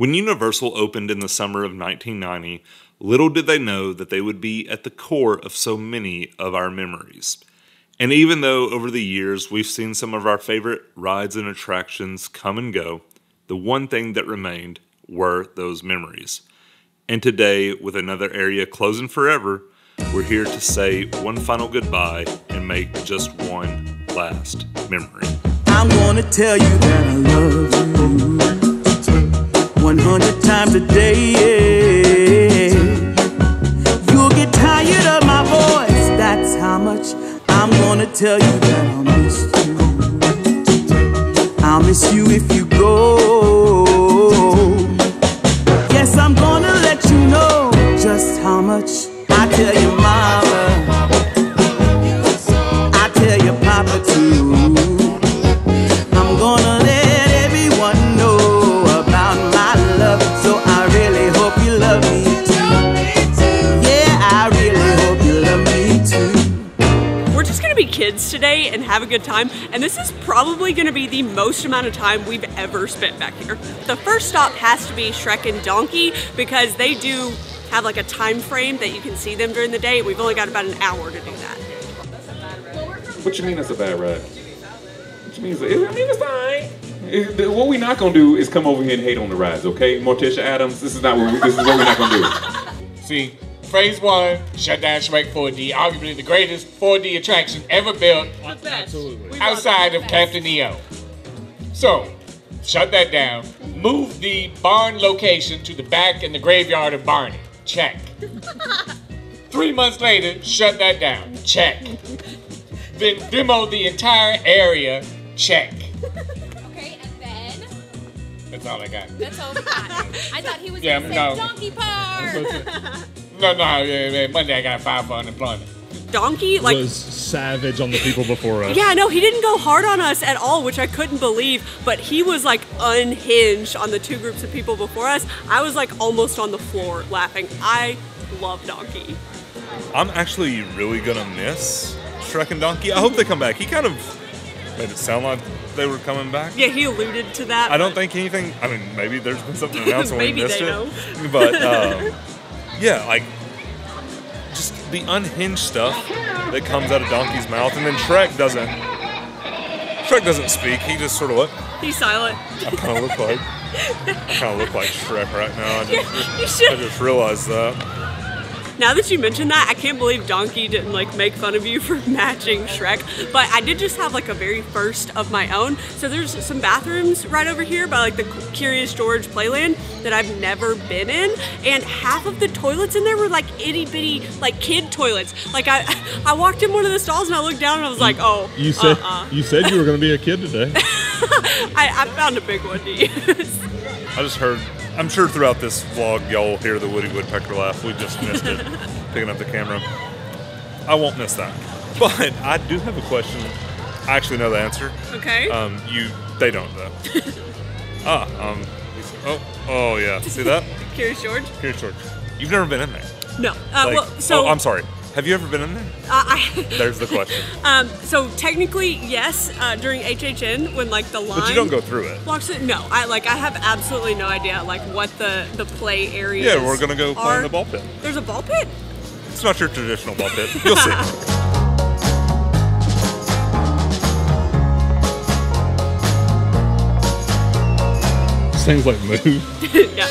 When Universal opened in the summer of 1990, little did they know that they would be at the core of so many of our memories. And even though over the years we've seen some of our favorite rides and attractions come and go, the one thing that remained were those memories. And today, with another area closing forever, we're here to say one final goodbye and make just one last memory. I'm gonna tell you that I love you 100 times a day. You'll get tired of my voice, that's how much I'm gonna tell you that I miss you. I'll miss you if you go. Yes, I'm gonna let you know just how much I tell your mama, I tell your papa too. I'm gonna let everyone know about my love, so I really hope you love me too. Yeah, I really hope you love me too. We're just gonna be kids today and have a good time, and this is probably gonna be the most amount of time we've ever spent back here. The first stop has to be Shrek and Donkey, because they do have like a time frame that you can see them during the day. We've only got about an hour to do that. What you mean that's a bad ride? What you mean it's a, I mean it's all right. What we not gonna do is come over here and hate on the rides, okay? Morticia Adams, this is what we're not gonna do. See, phase one, shut down Shrek 4D, arguably the greatest 4D attraction ever built. Absolutely. Outside of Captain EO. So, shut that down. Move the barn location to the back in the graveyard of Barney. Check. 3 months later, shut that down. Check. Then demo the entire area. Check. Okay, and then? That's all I got. That's all we got. I thought he was going to say Donkey Park. No, Monday I got 5 for unemployment. Donkey was savage on the people before us. Yeah, no, he didn't go hard on us at all, which I couldn't believe, but he was like unhinged on the two groups of people before us. I was like almost on the floor laughing. I love Donkey. I'm actually really gonna miss Shrek and Donkey. I hope they come back. He kind of made it sound like they were coming back. Yeah, he alluded to that. I don't think anything, I mean, maybe there's been something announced and we missed it. But yeah, like, just the unhinged stuff that comes out of Donkey's mouth, and then Shrek doesn't speak. He just sort of what? He's silent. I kind of look like Shrek right now. I just realized that. Now that you mentioned that, I can't believe Donkey didn't like make fun of you for matching Shrek. But I did just have like a very first of my own. So there's some bathrooms right over here by like the Curious George playland that I've never been in. And half of the toilets in there were like itty bitty like kid toilets. Like I walked in one of the stalls and I looked down and I was like, oh. You said you were gonna be a kid today. I found a big one to use. I just heard, I'm sure throughout this vlog y'all will hear the Woody Woodpecker laugh. We just missed it, picking up the camera. I won't miss that. But I do have a question. I actually know the answer. Okay. They don't though. Oh yeah, see that? Curious George? Curious George. You've never been in there? No. I'm sorry. Have you ever been in there? There's the question. So technically, yes, during HHN when like the line. But you don't go through it. Walks in, no, I have absolutely no idea like what the play areas. Yeah, we're gonna go play in the ball pit. There's a ball pit? It's not your traditional ball pit. You'll see. Things like move. Yeah.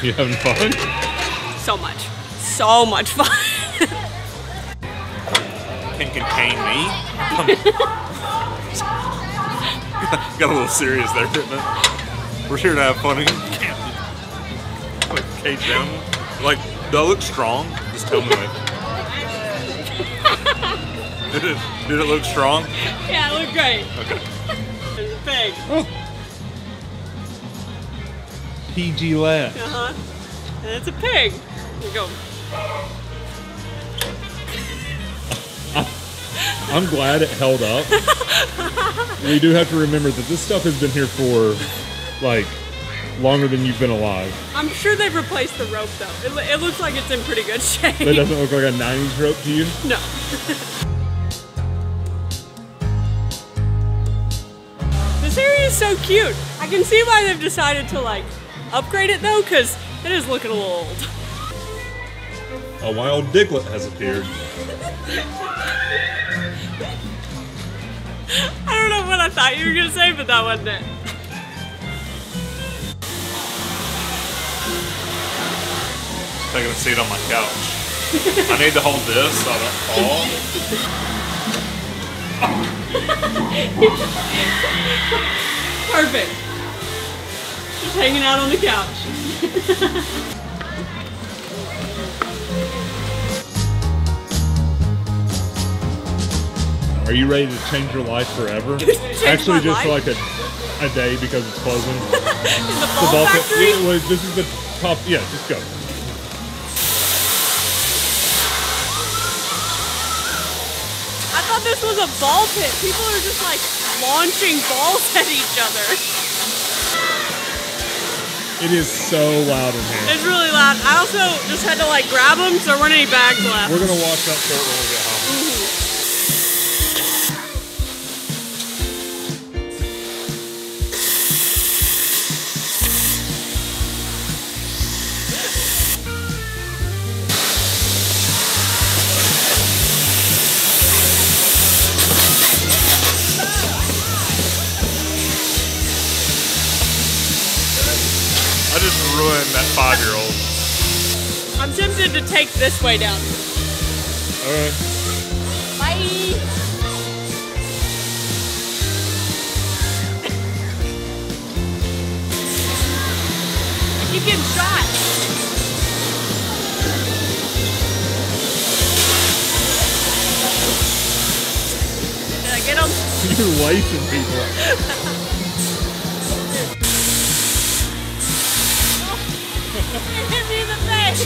You having fun? So much fun. Can't contain me. Got a little serious there, didn't it? We're here to have fun again. Like cage animal. Like, do I look strong? Just tell me. Did it look strong? Yeah, it looked great. Okay. It's big. Oh. PG laugh. Uh-huh. And it's a pig. Here you go. I'm glad it held up. We do have to remember that this stuff has been here for like longer than you've been alive. I'm sure they've replaced the rope though. It looks like it's in pretty good shape. That doesn't look like a 90s rope to you? No. This area is so cute. I can see why they've decided to like upgrade it though, because it is looking a little old. A wild diglet has appeared. I don't know what I thought you were gonna say, but that wasn't it. Taking a seat on my couch. I need to hold this so I don't fall. Perfect. Just hanging out on the couch. Are you ready to change your life forever? Actually, just for like a day because it's closing. The ball factory? This is the top. Yeah, just go. I thought this was a ball pit. People are just like launching balls at each other. It is so loud in here. It's really loud. I also just had to like grab them, so there weren't any bags left. We're gonna wash that shirt when we get home. I just ruined that 5-year-old. I'm tempted to take this way down. Alright. Bye! I keep getting shot. Get them. You're lacing people. You hit me in the face.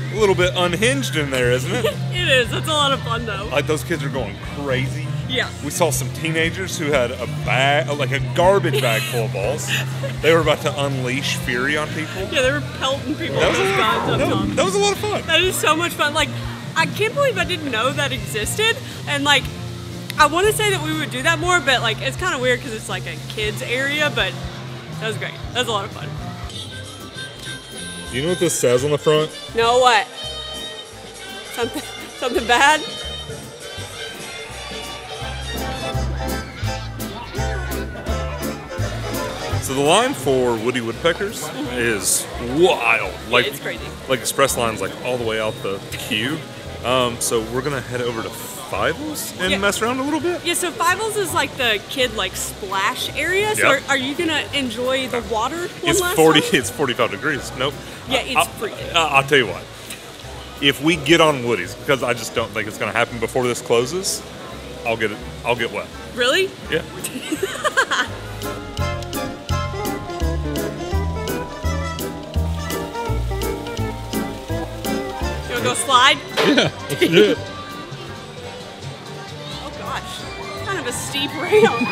A little bit unhinged in there, isn't it? It is. That's a lot of fun, though. Like, those kids are going crazy. Yeah. We saw some teenagers who had a bag, like a garbage bag full of balls. They were about to unleash fury on people. Yeah, they were pelting people. That was a lot of fun. That is so much fun. Like, I can't believe I didn't know that existed. And like, I want to say that we would do that more, but like, it's kind of weird because it's like a kids area, but that was great. That was a lot of fun. Do you know what this says on the front? No, what? Something bad? So the line for Woody Woodpeckers is wild. Like, yeah, it's crazy. Like express lines, like all the way out the queue. So we're gonna head over to Fievel's and mess around a little bit. Yeah. So Fievel's is like the kid like splash area. So are you gonna enjoy the water? It's 45 degrees. Nope. Yeah, it's freezing. I'll tell you what. If we get on Woody's, because I just don't think it's gonna happen before this closes, I'll get wet. Really? Yeah. Go slide? Yeah, let's do it. Oh gosh, kind of a steep ramp.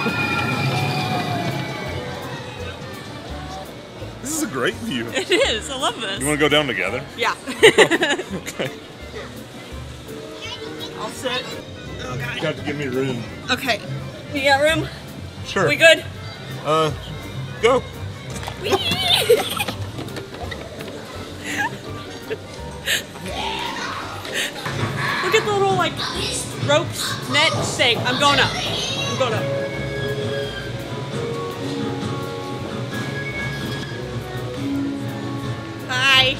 This is a great view. It is, I love this. You want to go down together? Yeah. Okay. I'll sit. Oh god. You got to give me room. Okay. You got room? Sure. We good? Go. Whee! Look at the little like ropes, net thing. I'm going up. I'm going up. Hi.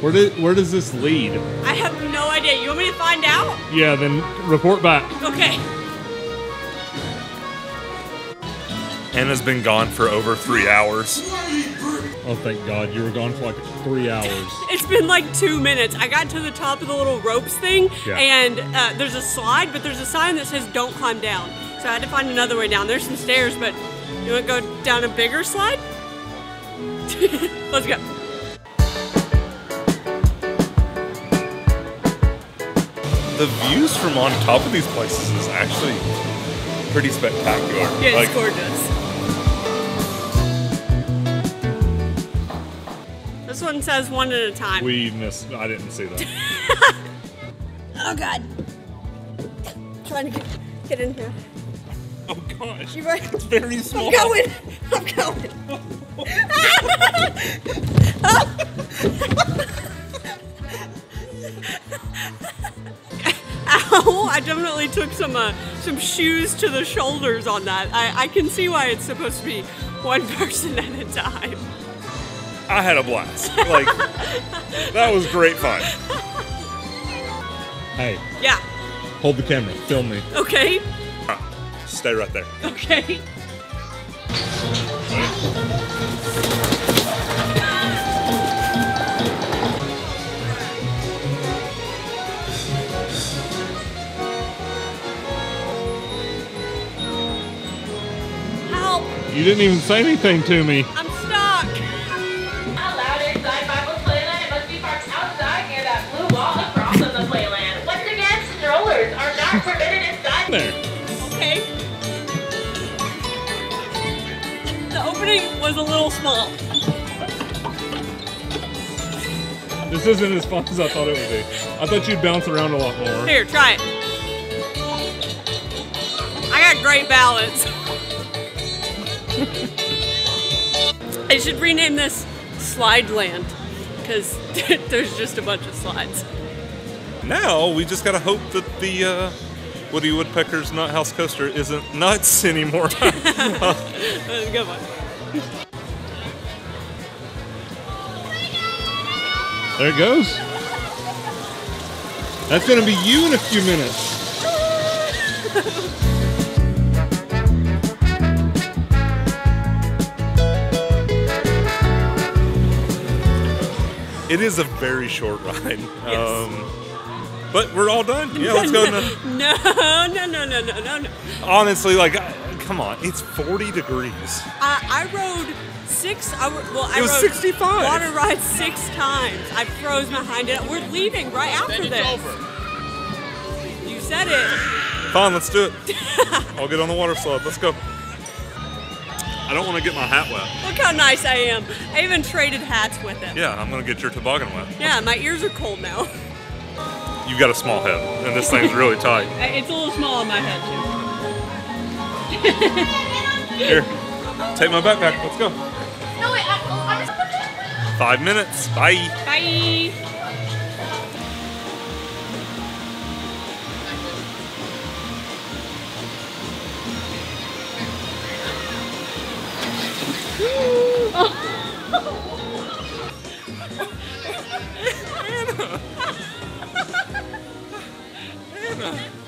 Where does this lead? I have no idea. You want me to find out? Yeah, then report back. Okay. Anna's been gone for over 3 hours. Oh, thank God. You were gone for like 3 hours. It's been like 2 minutes. I got to the top of the little ropes thing, and there's a slide, but there's a sign that says don't climb down. So I had to find another way down. There's some stairs, but you want to go down a bigger slide? Let's go. The views from on top of these places is actually pretty spectacular. Yeah, it's gorgeous. This one says one at a time. We missed, I didn't see that. Oh God. I'm trying to get in here. Oh gosh, you're right. It's very small. I'm going, I'm going. Ow, I definitely took some shoes to the shoulders on that. I can see why it's supposed to be one person at a time. I had a blast. Like, that was great fun. Hey. Yeah. Hold the camera, film me. Okay. Stay right there. Okay. Help! You didn't even say anything to me. I'm stuck. How loud inside Fievel's playland? It must be parked outside near that blue wall across from the playland. Once again, strollers are not permitted inside there. Was a little small. This isn't as fun as I thought it would be. I thought you'd bounce around a lot more. Here, try it. I got great balance. I should rename this Slide Land because there's just a bunch of slides. Now we just gotta hope that the Woody Woodpecker's Nuthouse Coaster isn't nuts anymore. That was a good one. There it goes. That's gonna be you in a few minutes. It is a very short ride. Yes. But we're all done. Yeah, let's go. No. Honestly, like, come on, it's 40 degrees. I rode 6 hours. Well, I rode 65. Water rides 6 times. I froze behind it. We're leaving right after this. Over. You said it. Fine, let's do it. I'll get on the water slide. Let's go. I don't want to get my hat wet. Look how nice I am. I even traded hats with it. Yeah, I'm gonna get your toboggan wet. Yeah, my ears are cold now. You've got a small head, and this thing's really tight. It's a little small on my head, too. Here, take my backpack. Let's go. No, wait. 5 minutes. Bye. Bye.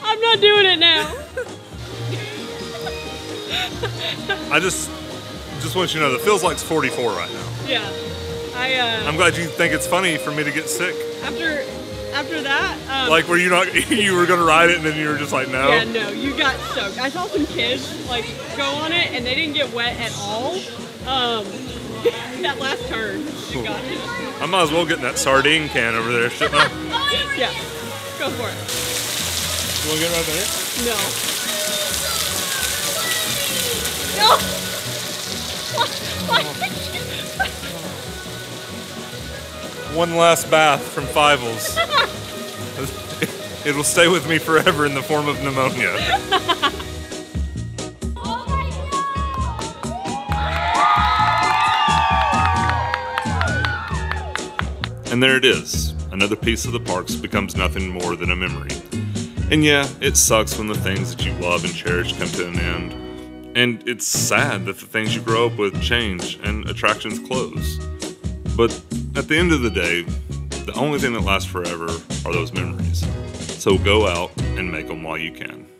I'm not doing it now. I just want you to know that feels like it's 44 right now. Yeah, I'm glad you think it's funny for me to get sick. After that. Like, were you not? You were gonna ride it, and then you were just like, no. Yeah, no, you got soaked. I saw some kids like go on it, and they didn't get wet at all. That last turn. You got it. I might as well get in that sardine can over there, shouldn't I? Yeah, go for it. You want to get right there? No. No! Why? One last bath from Fievel's. It will stay with me forever in the form of pneumonia. And there it is. Another piece of the parks becomes nothing more than a memory. And yeah, it sucks when the things that you love and cherish come to an end. And it's sad that the things you grow up with change and attractions close. But at the end of the day, the only thing that lasts forever are those memories. So go out and make them while you can.